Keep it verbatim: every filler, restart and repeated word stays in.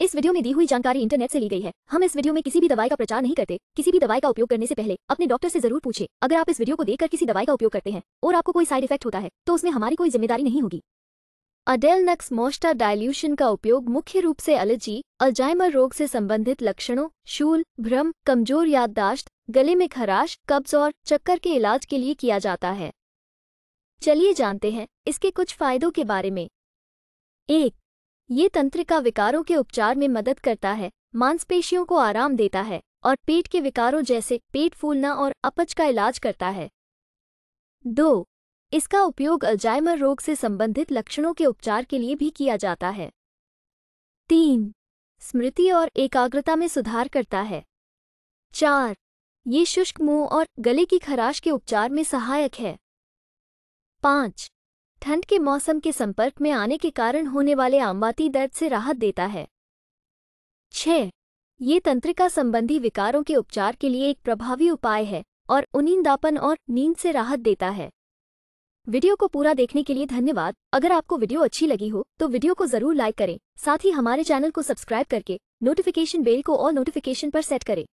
इस वीडियो में दी हुई जानकारी इंटरनेट से ली गई है। हम इस वीडियो में किसी भी दवाई का प्रचार नहीं करते। किसी भी दवाई का उपयोग करने से पहले अपने डॉक्टर से जरूर पूछें। अगर आप इस वीडियो को देखकर किसी दवाई का उपयोग करते हैं और आपको कोई साइड इफेक्ट होता है तो उसमें हमारी कोई जिम्मेदारी नहीं होगी। अडेल नक्स मोस्टर डायल्यूशन का उपयोग मुख्य रूप से एलर्जी, अल्जाइमर रोग से संबंधित लक्षणों, शूल, भ्रम, कमजोर याददाश्त, गले में खराश, कब्ज और चक्कर के इलाज के लिए किया जाता है। चलिए जानते हैं इसके कुछ फायदों के बारे में। एक, ये तंत्रिका विकारों के उपचार में मदद करता है, मांसपेशियों को आराम देता है और पेट के विकारों जैसे पेट फूलना और अपच का इलाज करता है। दो, इसका उपयोग अल्जाइमर रोग से संबंधित लक्षणों के उपचार के लिए भी किया जाता है। तीन, स्मृति और एकाग्रता में सुधार करता है। चार, ये शुष्क मुंह और गले की खराश के उपचार में सहायक है। पाँच, ठंड के मौसम के संपर्क में आने के कारण होने वाले आमवाती दर्द से राहत देता है। छह, ये तंत्रिका संबंधी विकारों के उपचार के लिए एक प्रभावी उपाय है और उनींदापन और नींद से राहत देता है। वीडियो को पूरा देखने के लिए धन्यवाद। अगर आपको वीडियो अच्छी लगी हो तो वीडियो को जरूर लाइक करें। साथ ही हमारे चैनल को सब्सक्राइब करके नोटिफिकेशन बेल को ऑल नोटिफिकेशन पर सेट करें।